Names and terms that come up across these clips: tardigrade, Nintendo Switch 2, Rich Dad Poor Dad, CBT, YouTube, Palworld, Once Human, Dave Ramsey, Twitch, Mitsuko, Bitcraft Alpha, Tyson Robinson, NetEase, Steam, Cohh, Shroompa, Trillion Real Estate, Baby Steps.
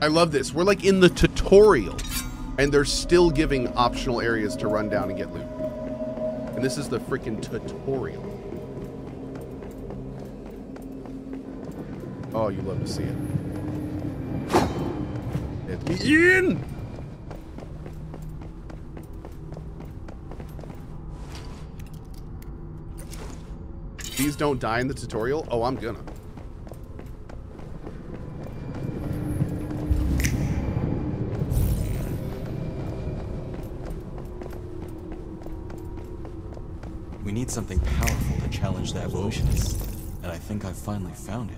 I love this. We're like in the tutorial, and they're still giving optional areas to run down and get loot. And this is the freaking tutorial. Oh, you love to see it. Let me in! These don't die in the tutorial? Oh, I'm gonna. We need something powerful to challenge the evolutionists, and I think I've finally found it.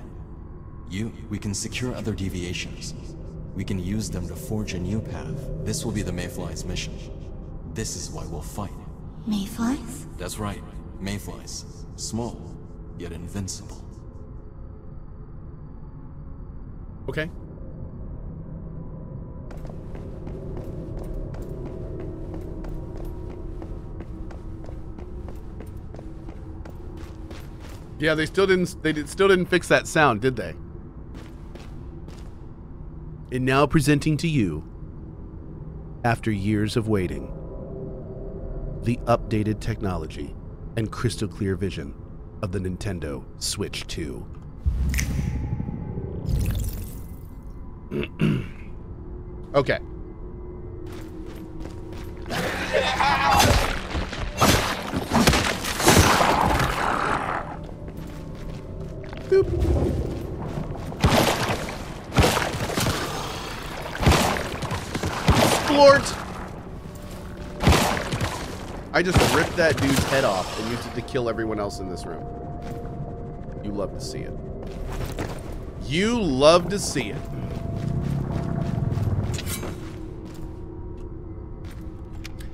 We can secure other deviations. We can use them to forge a new path. This will be the Mayflies' mission. This is why we'll fight. Mayflies? That's right, Mayflies. Small, yet invincible. Okay. Yeah, they still didn't. They still didn't fix that sound, did they? And now presenting to you, after years of waiting, the updated technology and crystal clear vision of the Nintendo Switch 2. Okay. Boop. Lord. I just ripped that dude's head off and used it to kill everyone else in this room. You love to see it. You love to see it.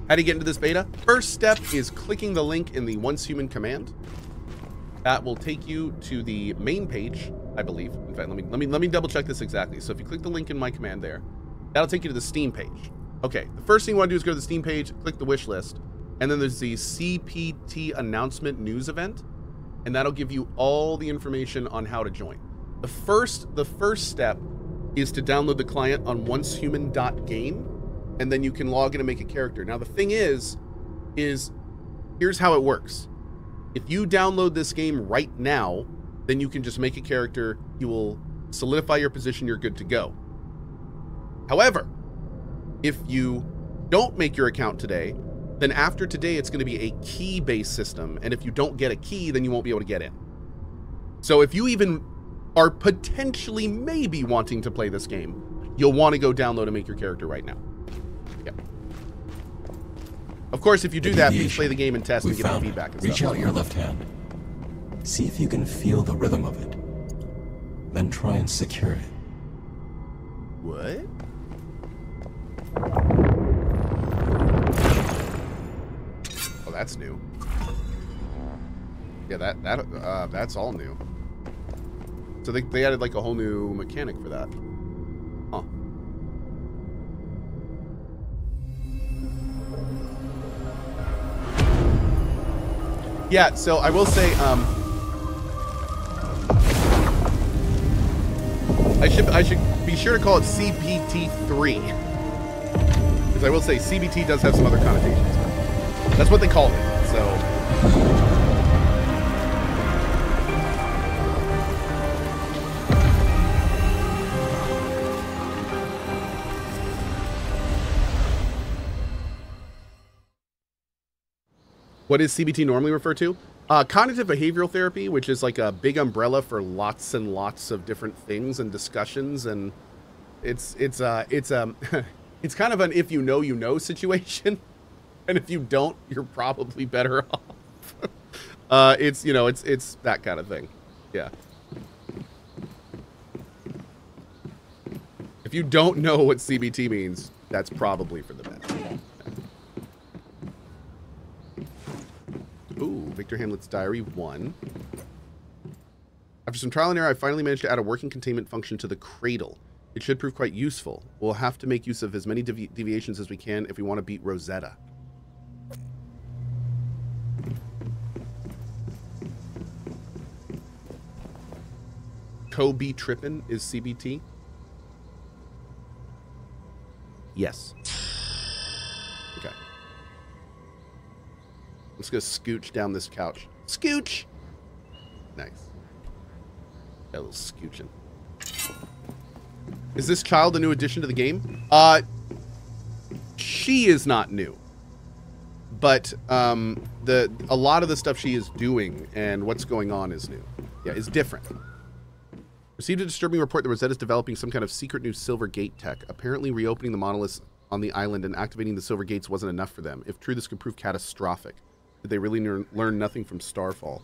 How do you get into this beta? First step is clicking the link in the Once Human command. That will take you to the main page, I believe. In fact, let me double check this exactly. So if you click the link in my command there, that'll take you to the Steam page. Okay, the first thing you want to do is go to the Steam page, click the wish list, and then there's the CPT announcement news event, and that'll give you all the information on how to join. The first step is to download the client on oncehuman.game, and then you can log in and make a character. Now the thing is here's how it works. If you download this game right now, then you can just make a character, you will solidify your position, you're good to go. However, if you don't make your account today, then after today, it's going to be a key-based system. And if you don't get a key, then you won't be able to get in. So if you even are potentially maybe wanting to play this game, you'll want to go download and make your character right now. Yeah. Of course, if you do that, please play the game and test and get feedback and stuff. Reach out your left hand. See if you can feel the rhythm of it. Then try and secure it. What? Oh, that's new. Yeah, that's all new. So they added like a whole new mechanic for that. Huh. Yeah, so I will say, I should be sure to call it CPT3. I will say CBT does have some other connotations. That's what they called it, so. What is CBT normally referred to? Cognitive behavioral therapy, which is like a big umbrella for lots and lots of different things and discussions, and it's it's kind of an if you know situation, and if you don't, you're probably better off. It's, you know, it's that kind of thing. Yeah. If you don't know what CBT means, that's probably for the best. Ooh, Victor Hamlet's Diary 1. After some trial and error, I finally managed to add a working containment function to the cradle. It should prove quite useful. We'll have to make use of as many deviations as we can if we want to beat Rosetta. Kobe trippin' is CBT. Yes. Okay. Let's go scooch down this couch. Scooch! Nice. Got a little scooching. Is this child a new addition to the game? She is not new. But a lot of the stuff she is doing and what's going on is new. Yeah, is different. Received a disturbing report that Rosetta's developing some kind of secret new Silver Gate tech. Apparently reopening the monoliths on the island and activating the Silver Gates wasn't enough for them. If true, this could prove catastrophic. Did they really learn nothing from Starfall?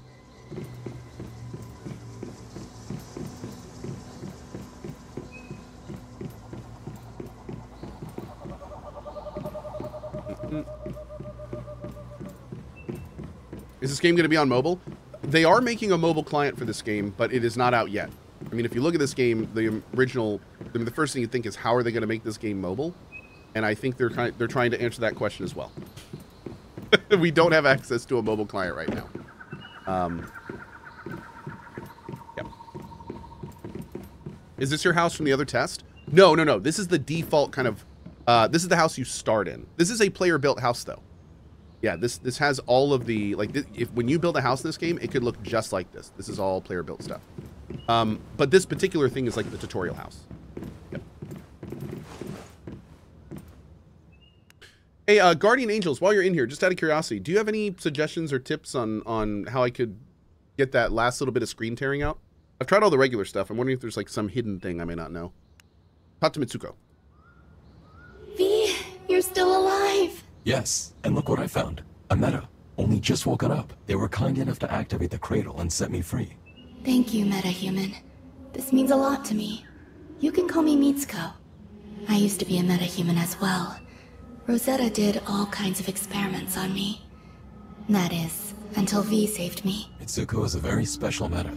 Is this game going to be on mobile? They are making a mobile client for this game, but it is not out yet. I mean, if you look at this game, the original, I mean, the first thing you think is, how are they going to make this game mobile? And I think they're trying to answer that question as well. We don't have access to a mobile client right now. Yep. Is this your house from the other test? No, no, no. This is the default kind of... this is the house you start in. This is a player-built house, though. Yeah, this has all of the... like, when you build a house in this game, it could look just like this. This is all player-built stuff. But this particular thing is like the tutorial house. Yep. Hey, Guardian Angels, while you're in here, just out of curiosity, do you have any suggestions or tips on how I could get that last little bit of screen tearing out? I've tried all the regular stuff. I'm wondering if there's, like, some hidden thing I may not know. Talk to Mitsuko. V, you're still alive. Yes, and look what I found. I'm Meta. Only just woken up. They were kind enough to activate the cradle and set me free. Thank you, Meta Human. This means a lot to me. You can call me Mitsuko. I used to be a Meta Human as well. Rosetta did all kinds of experiments on me. That is, until V saved me. Mitsuko is a very special Meta.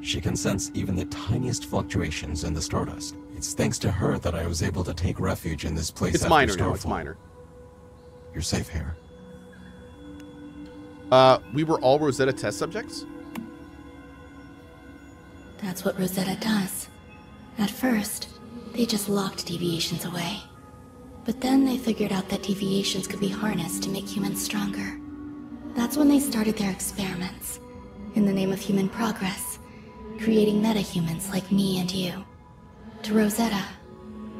She can sense even the tiniest fluctuations in the stardust. It's thanks to her that I was able to take refuge in this place. It's minor now, it's minor. You're safe here. We were all Rosetta test subjects? That's what Rosetta does. At first, they just locked deviations away. But then they figured out that deviations could be harnessed to make humans stronger. That's when they started their experiments, in the name of human progress, creating metahumans like me and you. To Rosetta,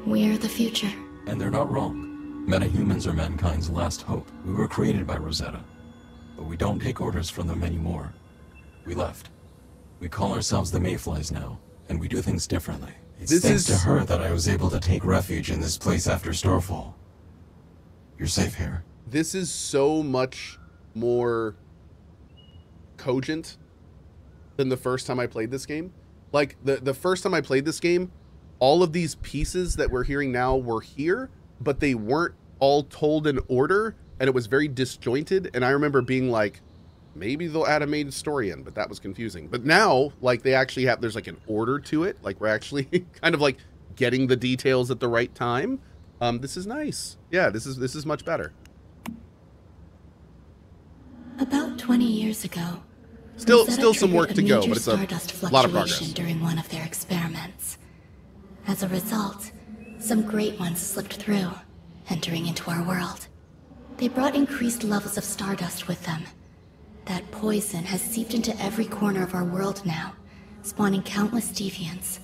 we're the future. And they're not wrong. Metahumans are mankind's last hope. We were created by Rosetta, but we don't take orders from them anymore. We left. We call ourselves the Mayflies now, and we do things differently. It's thanks to her that I was able to take refuge in this place after Starfall. You're safe here. This is so much more cogent than the first time I played this game. Like, the first time I played this game, all of these pieces that we're hearing now were here, but they weren't all told in order, and it was very disjointed, and I remember being like, maybe they'll add a main story in, but that was confusing. But now, like, they actually have, there's like an order to it, like we're actually kind of like getting the details at the right time. This is nice. Yeah, this is much better. About 20 years ago, still some work to go, but it's a lot of progress. During one of their experiments, as a result, some great ones slipped through, entering into our world. They brought increased levels of stardust with them. That poison has seeped into every corner of our world now, spawning countless deviants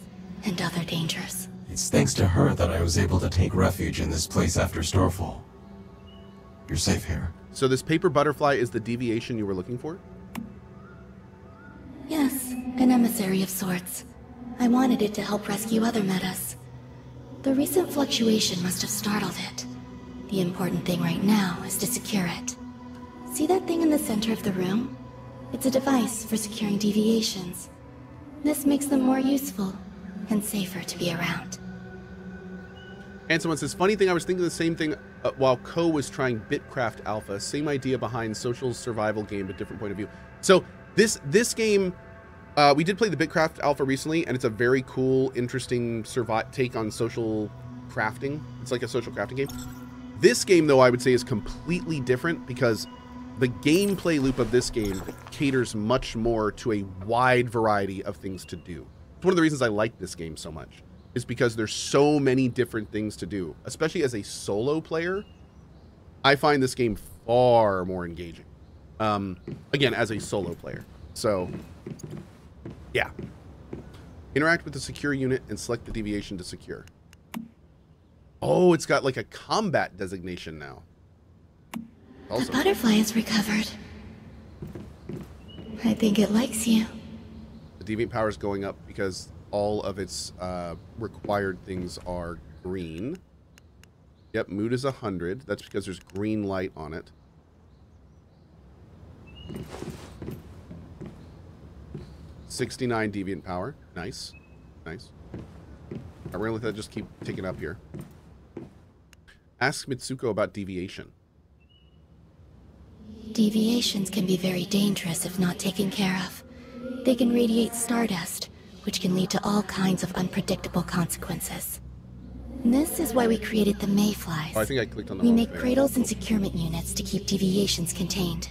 and other dangers. It's thanks to her that I was able to take refuge in this place after Starfall. You're safe here. So this paper butterfly is the deviation you were looking for? Yes, an emissary of sorts. I wanted it to help rescue other metas. The recent fluctuation must have startled it. The important thing right now is to secure it. See that thing in the center of the room? It's a device for securing deviations. This makes them more useful and safer to be around. And someone says, funny thing, I was thinking the same thing while Co was trying Bitcraft Alpha. Same idea behind social survival game, but different point of view. So this game... we did play the Bitcraft Alpha recently, and it's a very cool, interesting take on social crafting. It's like a social crafting game. This game, though, I would say is completely different because the gameplay loop of this game caters much more to a wide variety of things to do. It's one of the reasons I like this game so much. is because there's so many different things to do. Especially as a solo player, I find this game far more engaging. Again, as a solo player. So, yeah. Interact with the secure unit and select the deviation to secure. Oh, it's got like a combat designation now. Also. The butterfly is recovered. I think it likes you. The deviant power is going up because all of its required things are green. Yep, mood is 100. That's because there's green light on it. #69 deviant power. Nice. Nice. I'm going to let that just keep ticking up here. Ask Mitsuko about deviation. Deviations can be very dangerous if not taken care of. They can radiate stardust, which can lead to all kinds of unpredictable consequences. This is why we created the Mayflies. Oh, I think I clicked on the We make cradles and securement units to keep deviations contained.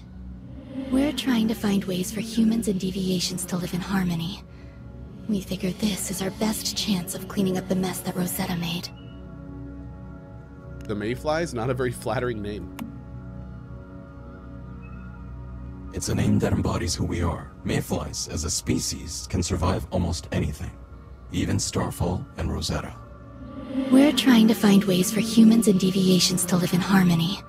We're trying to find ways for humans and deviations to live in harmony. We figure this is our best chance of cleaning up the mess that Rosetta made. The Mayfly is not a very flattering name. It's a name that embodies who we are. Mayflies, as a species, can survive almost anything, even Starfall and Rosetta. We're trying to find ways for humans and deviations to live in harmony.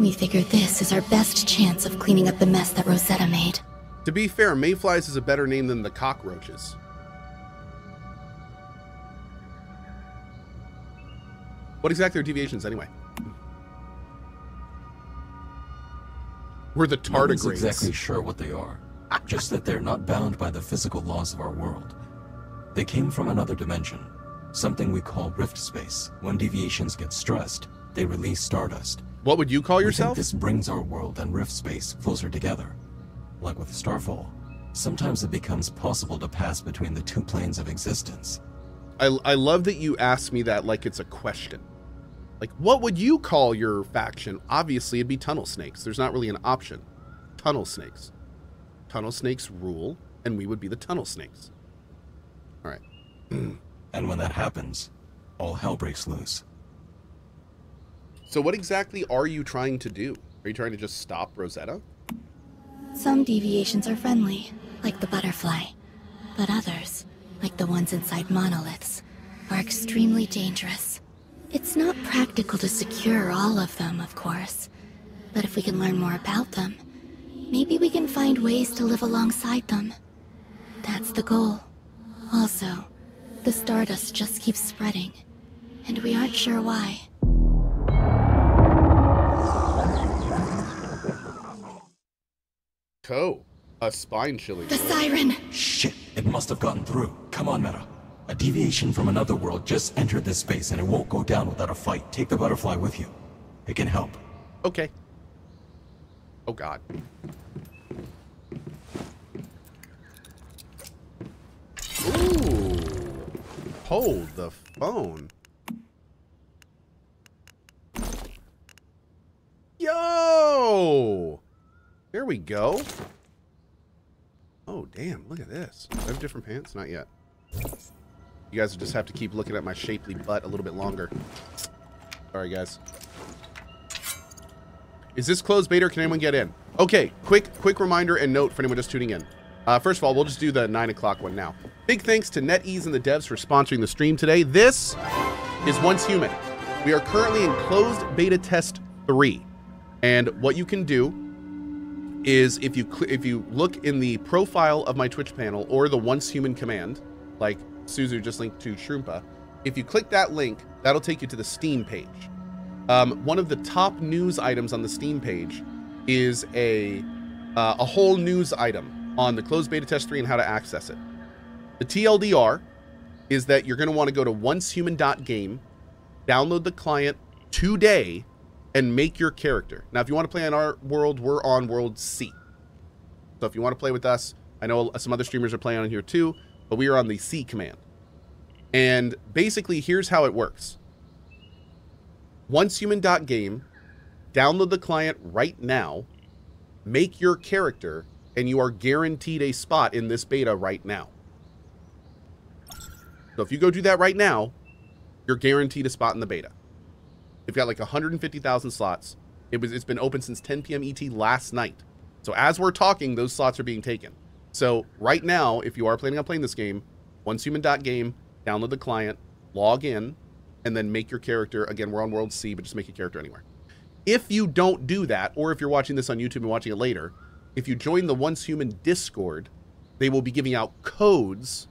We figure this is our best chance of cleaning up the mess that Rosetta made. To be fair, Mayflies is a better name than the cockroaches. What exactly are deviations, anyway? We're the tardigrades. No one's exactly sure what they are. Just that they're not bound by the physical laws of our world. They came from another dimension, something we call rift space. When deviations get stressed, they release stardust. What would you call yourself? This brings our world and rift space closer together. Like with Starfall, sometimes it becomes possible to pass between the two planes of existence. I love that you asked me that like it's a question. Like, what would you call your faction? Obviously, it'd be Tunnel Snakes. There's not really an option. Tunnel Snakes. Tunnel Snakes rule, and we would be the Tunnel Snakes. All right. And when that happens, all hell breaks loose. So what exactly are you trying to do? Are you trying to just stop Rosetta? Some deviations are friendly, like the butterfly. But others, like the ones inside monoliths, are extremely dangerous. It's not practical to secure all of them, of course. But if we can learn more about them, maybe we can find ways to live alongside them. That's the goal. Also, the stardust just keeps spreading, and we aren't sure why. Toe. A spine-chilling. The siren! Shit, it must have gotten through. Come on, Meta. A deviation from another world just entered this space, and it won't go down without a fight. Take the butterfly with you. It can help. Okay. Oh, God. Ooh. Hold the phone. Yo! There we go. Oh, damn. Look at this. Do I have different pants? Not yet. You guys just have to keep looking at my shapely butt a little bit longer. Sorry, guys. Is this closed beta or can anyone get in? Okay, quick reminder and note for anyone just tuning in. First of all, we'll just do the 9 o'clock one now. Big thanks to NetEase and the devs for sponsoring the stream today. This is Once Human. We are currently in closed beta test 3. And what you can do is if you look in the profile of my Twitch panel or the Once Human command, like Suzu just linked to Shroompa, if you click that link, that'll take you to the Steam page. One of the top news items on the Steam page is a whole news item on the closed beta test 3 and how to access it. The TLDR is that you're going to want to go to oncehuman.game, download the client today, and make your character. Now, if you want to play on our world, we're on World C. So if you want to play with us, I know some other streamers are playing on here too, but we are on the C command. And basically, here's how it works. Oncehuman.game, download the client right now, make your character, and you are guaranteed a spot in this beta right now. So if you go do that right now, you're guaranteed a spot in the beta. They've got like 150,000 slots. It's been open since 10 p.m. ET last night. So as we're talking, those slots are being taken. So right now, if you are planning on playing this game, oncehuman.game, download the client, log in, and then make your character. Again, we're on World C, but just make your character anywhere. If you don't do that, or if you're watching this on YouTube and watching it later, if you join the Once Human Discord, they will be giving out codes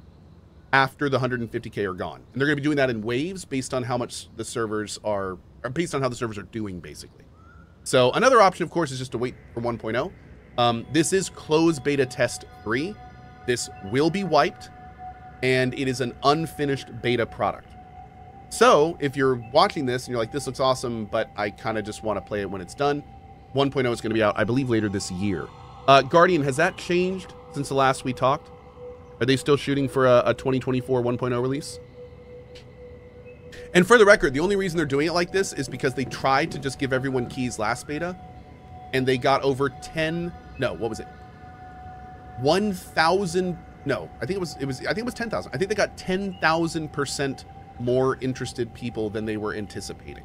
after the 150K are gone. And they're going to be doing that in waves based on how much the servers are, or based on how the servers are doing, basically. So another option, of course, is just to wait for 1.0. This is closed beta test 3. This will be wiped, and it is an unfinished beta product. So if you're watching this and you're like, this looks awesome, but I kind of just want to play it when it's done, 1.0 is going to be out, I believe, later this year. Guardian, has that changed since the last we talked? Are they still shooting for a 2024 1.0 release? And for the record, the only reason they're doing it like this is because they tried to just give everyone keys last beta, and they got over 10,000. I think they got 10,000% more interested people than they were anticipating.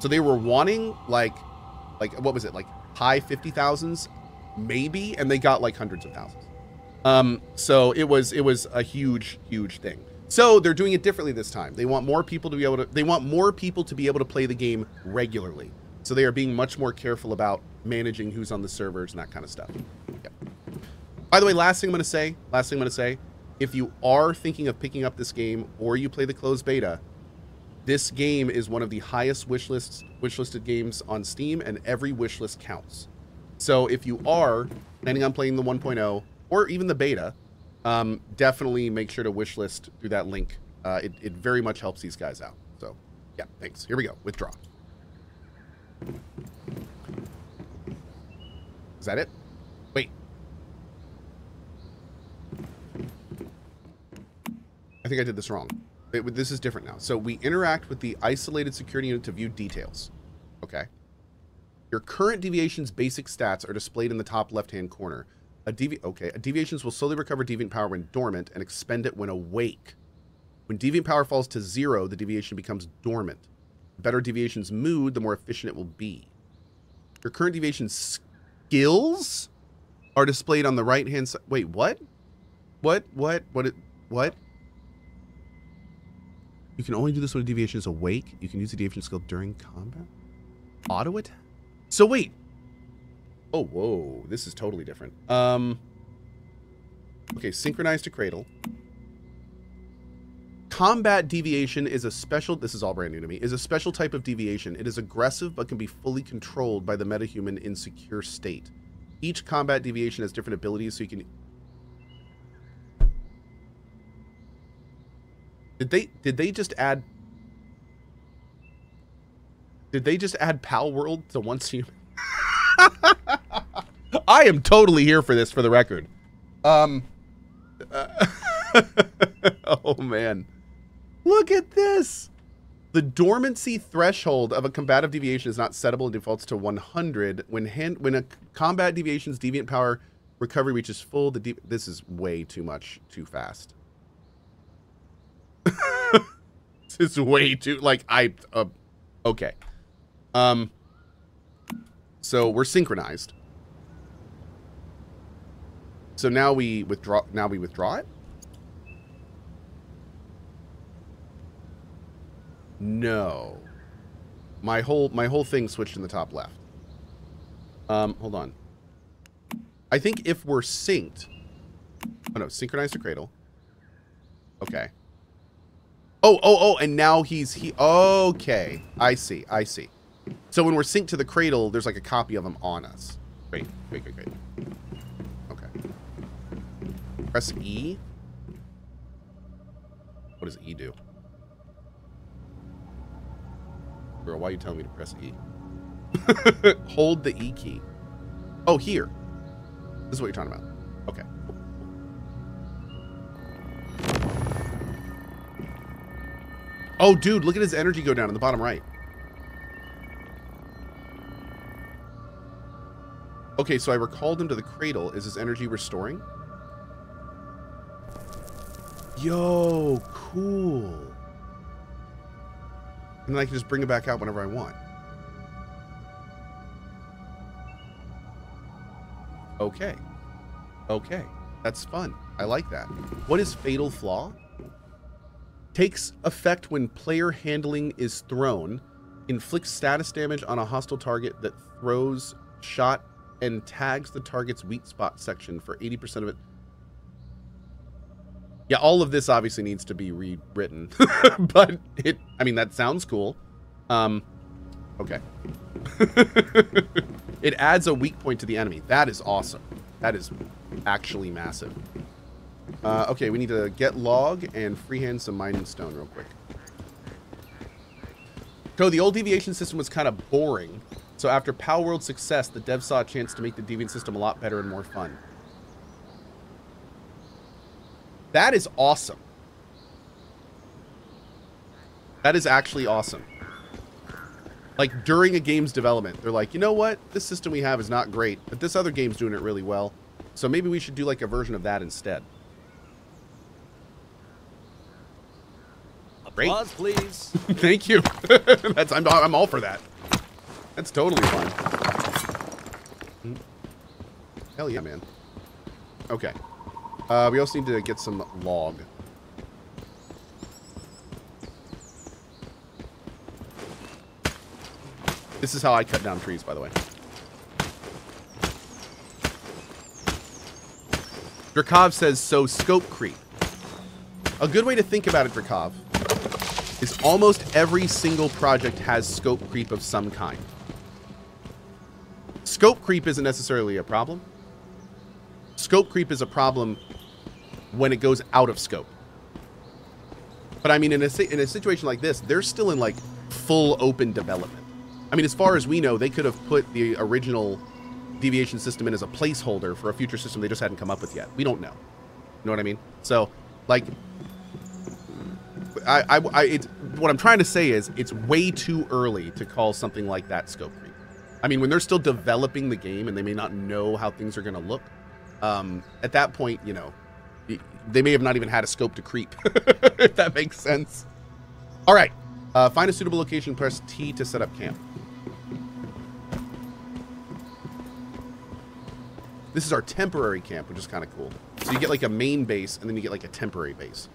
So they were wanting like high 50,000s maybe, and they got like hundreds of thousands. So it was a huge thing. So they're doing it differently this time. They want more people to be able to play the game regularly. So they are being much more careful about managing who's on the servers and that kind of stuff. Yep. By the way, last thing I'm going to say, if you are thinking of picking up this game or you play the closed beta, this game is one of the highest wishlisted games on Steam, and every wishlist counts. So if you are planning on playing the 1.0 or even the beta, definitely make sure to wishlist through that link. It very much helps these guys out. So yeah, thanks. Here we go. Withdraw. Is that it? Wait. I think I did this wrong. This is different now. So we interact with the isolated security unit to view details. Okay. Your current deviation's basic stats are displayed in the top left-hand corner. A deviations will slowly recover deviant power when dormant and expend it when awake. When deviant power falls to 0, the deviation becomes dormant. The better deviation's mood, the more efficient it will be. Your current deviation's skills are displayed on the right-hand side. Wait, what? What? You can only do this when a deviation is awake. You can use the deviation skill during combat. Auto attack? So wait. Oh, whoa. This is totally different. Okay, synchronize to cradle. Combat deviation is a special... This is all brand new to me. Is a special type of deviation. It is aggressive but can be fully controlled by the metahuman in secure state. Each combat deviation has different abilities, so you can... Did they just add Palworld to Once Human? I am totally here for this, for the record. Oh man, look at this. The dormancy threshold of a combative deviation is not settable and defaults to 100 when a combat deviation's deviant power recovery reaches full. This is way too much, too fast. This is way too okay. So we're synchronized. So now we withdraw. Now we withdraw it. No, my whole thing switched in the top left. Hold on. I think if we're synced. Oh no, synchronized to cradle. Okay. Oh, and now he's okay. I see. So when we're synced to the cradle, there's like a copy of him on us. Wait. Okay. Press E. What does E do? Girl, why are you telling me to press E? Hold the E key. Oh, here. This is what you're talking about. Okay. Oh, dude, look at his energy go down in the bottom right. Okay, so I recalled him to the cradle. Is his energy restoring? Yo, cool. And then I can just bring it back out whenever I want. Okay. Okay. That's fun. I like that. What is Fatal Flaw? Takes effect when player handling is thrown. Inflicts status damage on a hostile target that throws, shot, and tags the target's weak spot section for 80% of it. Yeah, all of this obviously needs to be rewritten, but it, I mean, that sounds cool. Okay. It adds a weak point to the enemy. That is awesome. That is actually massive. Okay, we need to get log and freehand some mining stone real quick. So the old deviation system was kind of boring. So after Palworld's success, the devs saw a chance to make the deviant system a lot better and more fun. That is awesome. That is actually awesome. Like, during a game's development, they're like, you know what? This system we have is not great, but this other game's doing it really well. So maybe we should do, like, a version of that instead. Great. Applause, please. Thank you. That's, I'm all for that. That's totally fine. Hell yeah, man. Okay. We also need to get some log. This is how I cut down trees, by the way. Drakov says, so scope creep. A good way to think about it, Drakov, is almost every single project has scope creep of some kind. Scope creep isn't necessarily a problem. Scope creep is a problem when it goes out of scope. But I mean, in a situation like this, they're still in like full open development. I mean, as far as we know, they could have put the original deviation system in as a placeholder for a future system they just hadn't come up with yet. We don't know. You know what I mean? So, like, what I'm trying to say is it's way too early to call something like that scope creep. I mean, when they're still developing the game and they may not know how things are going to look, at that point, you know, they may have not even had a scope to creep, if that makes sense. All right. Find a suitable location, press T to set up camp. This is our temporary camp, which is kind of cool. So you get like a main base and then you get like a temporary base.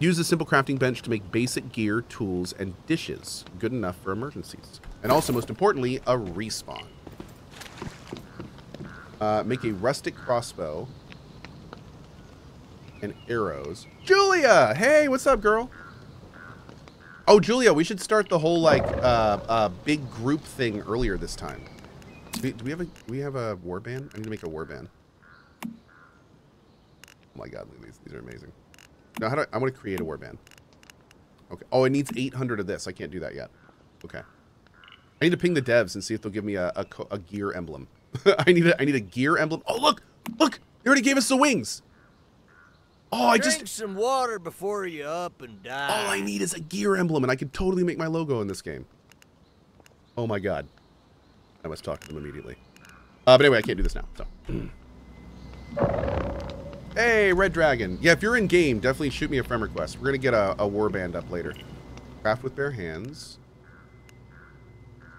Use the simple crafting bench to make basic gear, tools, and dishes. Good enough for emergencies. And also, most importantly, a respawn. Make a rustic crossbow and arrows. Julia! Hey, what's up, girl? Oh, Julia, we should start the whole, like, big group thing earlier this time. Do we have a warband? I need to make a warband. Oh my god, these are amazing. Now, how do I want to create a warband. Okay. Oh, it needs 800 of this. I can't do that yet. Okay. I need to ping the devs and see if they'll give me a gear emblem. I need a gear emblem. Oh, look! Look! They already gave us the wings! Oh, I just... Drink some water before you up and die. All I need is a gear emblem, and I could totally make my logo in this game. Oh, my god. I must talk to them immediately. But anyway, I can't do this now, so... Hey, Red Dragon. Yeah, if you're in game, definitely shoot me a friend request. We're going to get a warband up later. Craft with bare hands.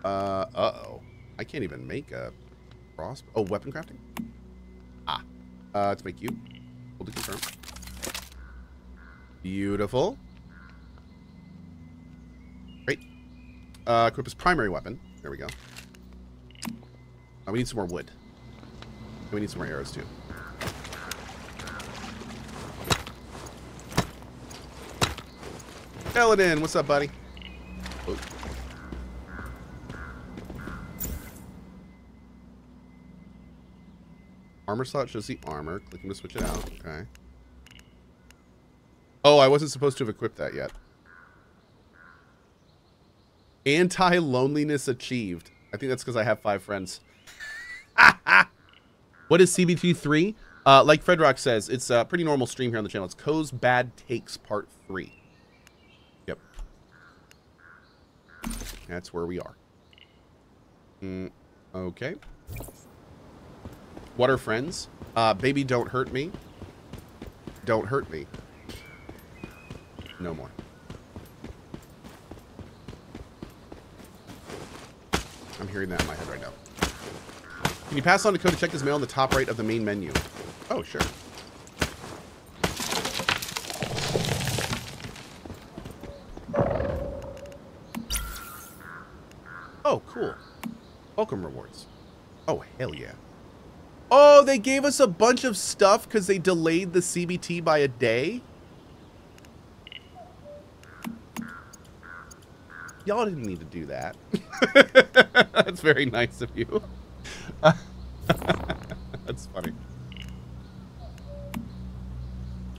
Uh-oh. I can't even make a crossbow. Oh, weapon crafting? Ah. Let's make you. Hold to confirm. Beautiful. Great. Equip his primary weapon. There we go. We need some more wood. And we need some more arrows, too. Eladin, what's up, buddy? Oh. Armor slot shows the armor. Click him to switch it out. Okay. Oh, I wasn't supposed to have equipped that yet. Anti-loneliness achieved. I think that's because I have 5 friends. What is CBT3? Like Fredrock says, it's a pretty normal stream here on the channel. It's Co's Bad Takes Part 3. That's where we are. Okay. What are friends? Baby, don't hurt me. Don't hurt me. No more. I'm hearing that in my head right now. Can you pass on the code to check this mail in the top right of the main menu? Oh, sure. Oh, cool. Welcome rewards. Oh, hell yeah. Oh, they gave us a bunch of stuff because they delayed the CBT by a day? Y'all didn't need to do that. That's very nice of you. That's funny.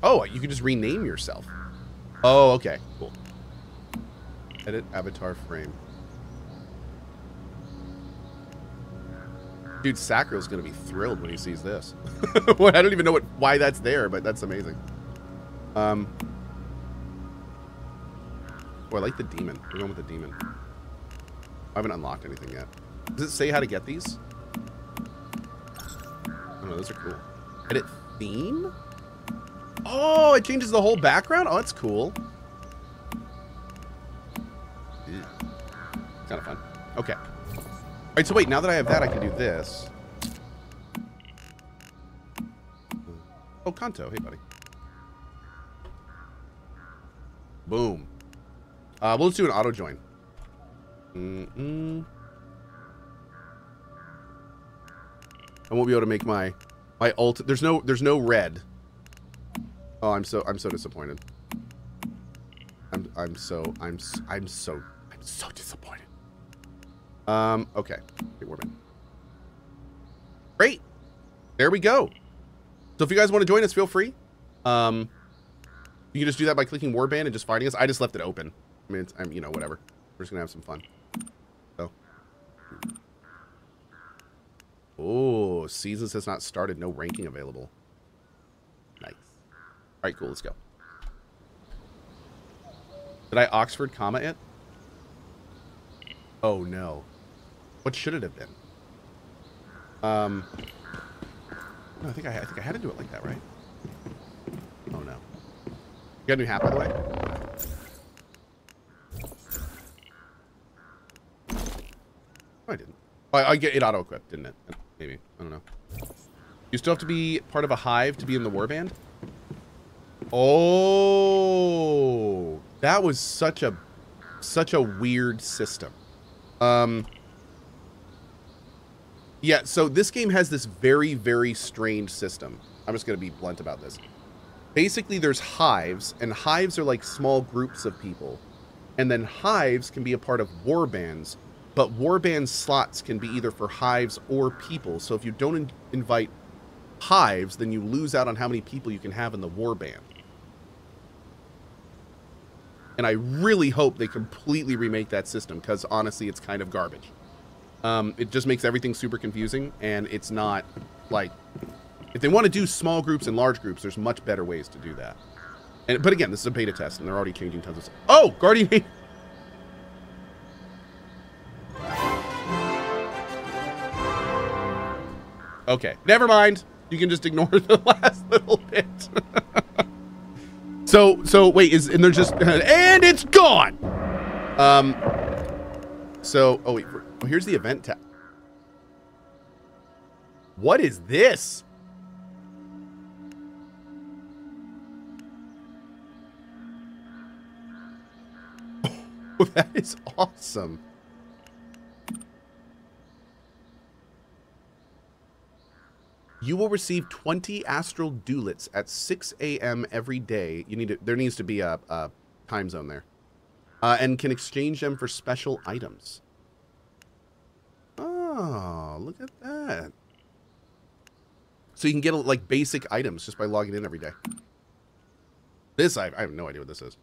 Oh, you can just rename yourself. Oh, okay. Cool. Edit avatar frame. Dude, Sakro's gonna be thrilled when he sees this. I don't even know why that's there, but that's amazing. Oh, I like the demon. We're going with the demon. I haven't unlocked anything yet. Does it say how to get these? Oh, no, those are cool. Edit theme? Oh, it changes the whole background? Oh, that's cool. Yeah. Kind of fun. Okay. All right, so wait, now that I have that, I can do this. Oh, Kanto, hey, buddy. Boom. We'll just do an auto-join. Mm-mm. I won't be able to make my ult. There's no red. Oh, I'm so disappointed. I'm so disappointed. Okay. Wait, wait a minute. Great. There we go. So if you guys want to join us, feel free. You can just do that by clicking Warband and just finding us. I just left it open. I mean, it's, you know, whatever. We're just gonna have some fun. So. Oh, Seasons has not started. No ranking available. Nice. All right, cool. Let's go. Did I Oxford comma it? Oh no. What should it have been? No, I think I had to do it like that, right? Oh no. You got a new hat, by the way? Oh, I didn't. I get it auto-equipped, didn't it? Maybe. I don't know. You still have to be part of a hive to be in the warband? Oh, that was such a weird system. Yeah, so this game has this very, very strange system. I'm just going to be blunt about this. Basically, there's hives, and hives are like small groups of people. And then hives can be a part of warbands, but warband slots can be either for hives or people. So if you don't invite hives, then you lose out on how many people you can have in the warband. And I really hope they completely remake that system, because honestly, it's kind of garbage. It just makes everything super confusing, and it's not, like... If they want to do small groups and large groups, there's much better ways to do that. And, but again, this is a beta test, and they're already changing tons of stuff. Oh! Guardian! Okay, never mind. You can just ignore the last little bit. So wait, and they're just, and it's gone. Oh wait, here's the event tab. What is this? Oh, that is awesome. You will receive 20 astral doulets at 6 a.m. every day. There needs to be a time zone there. And can exchange them for special items. Oh, look at that. So you can get like basic items just by logging in every day. This, I have no idea what this is.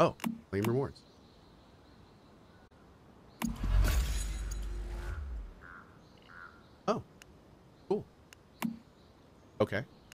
Oh, claim rewards. Okay.